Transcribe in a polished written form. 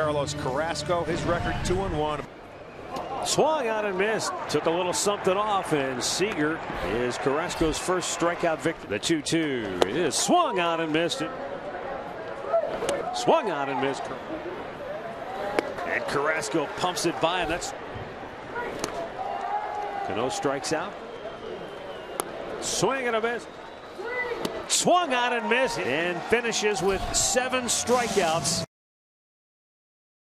Carlos Carrasco, his record 2-1. Swung out and missed. Took a little something off, and Seager is Carrasco's first strikeout victory. The 2-2 is swung out and missed it. Swung out and missed. And Carrasco pumps it by, and that's Cano strikes out. Swing and a miss. Swung out and missed, and finishes with 7 strikeouts.